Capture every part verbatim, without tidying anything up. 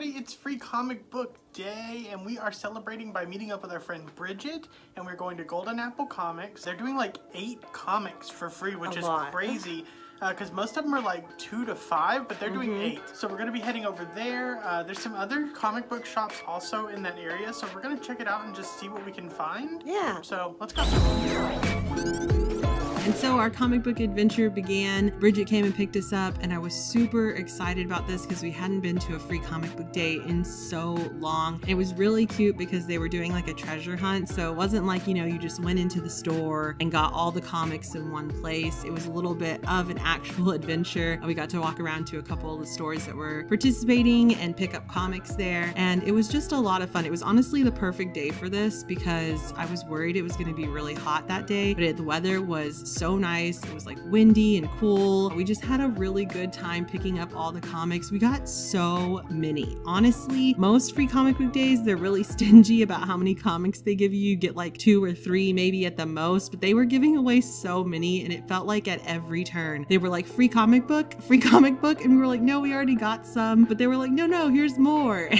everybody, it's Free Comic Book Day, and we are celebrating by meeting up with our friend Bridget, and we're going to Golden Apple Comics. They're doing like eight comics for free, which is crazy. Because uh, most of them are like two to five, but they're doing mm-hmm. eight. So we're going to be heading over there. Uh, there's some other comic book shops also in that area, so we're going to check it out and just see what we can find. Yeah. So let's go. And so our comic book adventure began. Bridget came and picked us up, and I was super excited about this because we hadn't been to a free comic book day in so long. It was really cute because they were doing like a treasure hunt. So it wasn't like, you know, you just went into the store and got all the comics in one place. It was a little bit of an actual adventure. We got to walk around to a couple of the stores that were participating and pick up comics there. And it was just a lot of fun. It was honestly the perfect day for this because I was worried it was going to be really hot that day, but it, the weather was so So nice. It was like windy and cool. We just had a really good time picking up all the comics. We got so many. Honestly, most free comic book days, they're really stingy about how many comics they give you. You get like two or three maybe at the most, but they were giving away so many, and it felt like at every turn they were like, free comic book, free comic book, and we were like, no, we already got some, but they were like, no, no, here's more.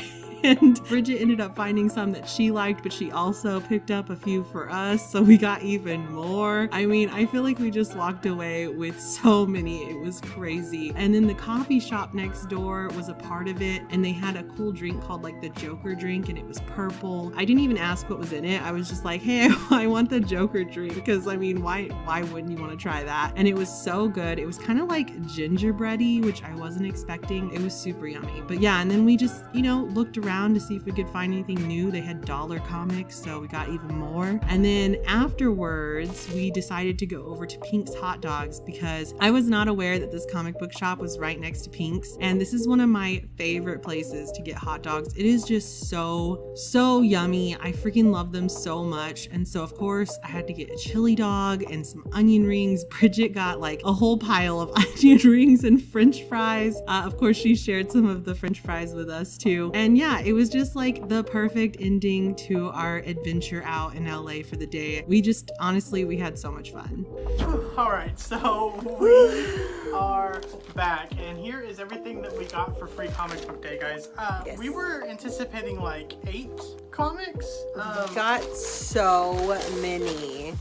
And Bridget ended up finding some that she liked, but she also picked up a few for us, so we got even more. I mean, I feel like we just walked away with so many. It was crazy. And then the coffee shop next door was a part of it, and they had a cool drink called like the Joker drink, and it was purple. I didn't even ask what was in it. I was just like, hey, I want the Joker drink, because I mean, why why wouldn't you want to try that? And it was so good. It was kind of like gingerbready, which I wasn't expecting. It was super yummy. But yeah, and then we just, you know, looked around to see if we could find anything new. They had dollar comics, so we got even more. And then afterwards, we decided to go over to Pink's Hot Dogs because I was not aware that this comic book shop was right next to Pink's. And this is one of my favorite places to get hot dogs. It is just so, so yummy. I freaking love them so much. And so of course, I had to get a chili dog and some onion rings. Bridget got like a whole pile of onion rings and French fries. Uh, of course, she shared some of the French fries with us too. And yeah, it was just like the perfect ending to our adventure out in L A for the day. We just, honestly, we had so much fun. All right, so we are back, and here is everything that we got for free comic book day, guys. Uh, yes. We were anticipating like eight comics. Um, got so many.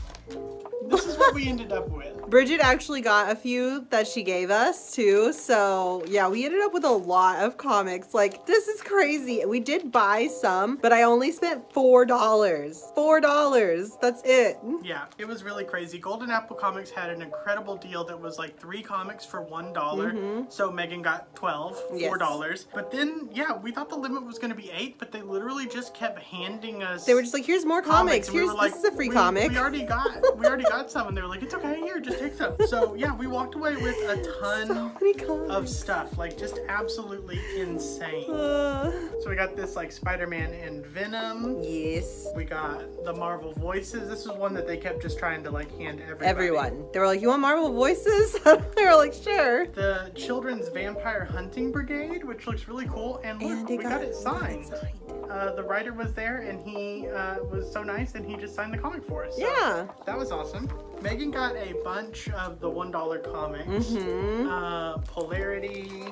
This is what we ended up with. Bridget actually got a few that she gave us too. So yeah, we ended up with a lot of comics. Like, this is crazy. We did buy some, but I only spent four dollars. four dollars, that's it. Yeah, it was really crazy. Golden Apple Comics had an incredible deal that was like three comics for one dollar. Mm-hmm. So Megan got twelve, four dollars. Yes. But then, yeah, we thought the limit was gonna be eight, but they literally just kept handing us. They were just like, here's more comics. comics. Here's, we like, this is a free we, comic. We already got, we already got some, and they were like, it's okay, here, just take some. So yeah, we walked away with a ton so of stuff, like just absolutely insane. Uh, so we got this like Spider-Man and Venom. Yes. We got the Marvel Voices. This is one that they kept just trying to like hand everybody. Everyone. They were like, you want Marvel Voices? They were like, sure. The Children's Vampire Hunting Brigade, which looks really cool. And look, and we got, got it signed. Uh, the writer was there, and he uh, was so nice, and he just signed the comic for us. So yeah. That was awesome. Megan got a bunch of the one dollar comics. Mm-hmm. uh, Polarity.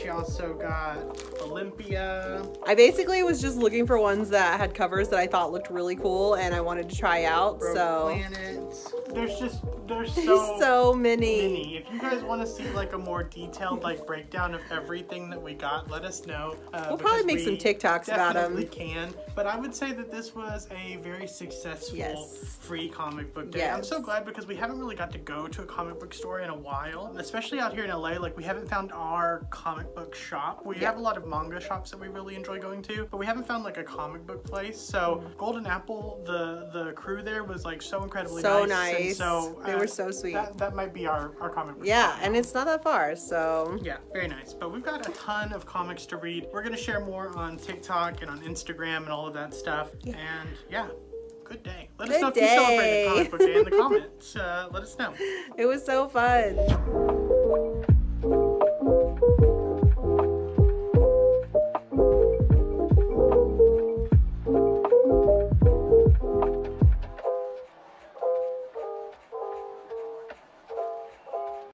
She also got Olympia. I basically was just looking for ones that had covers that I thought looked really cool and I wanted to try out. Broke so planets. There's just there's so, so many. many. If you guys want to see like a more detailed like breakdown of everything that we got, let us know. Uh, we'll probably make we some TikToks about them. We can, but I would say that this was a very successful yes. free comic book day. Yes. I'm so glad because we haven't really got to go to a comic book store in a while, especially out here in L A. Like, we haven't found our comic book shop. We yeah. have a lot of manga shops that we really enjoy going to, but we haven't found like a comic book place. So Golden Apple, the the crew there was like so incredibly so nice. nice. And so they uh, were so sweet. That, that might be our, our comic book yeah, shop. Yeah, and it's not that far, so. Yeah, very nice. But we've got a ton of comics to read. We're gonna share more on TikTok and on Instagram and all of that stuff. Yeah. And yeah. Good day. Let us know if you celebrated comic book day in the comments. Uh, let us know. It was so fun.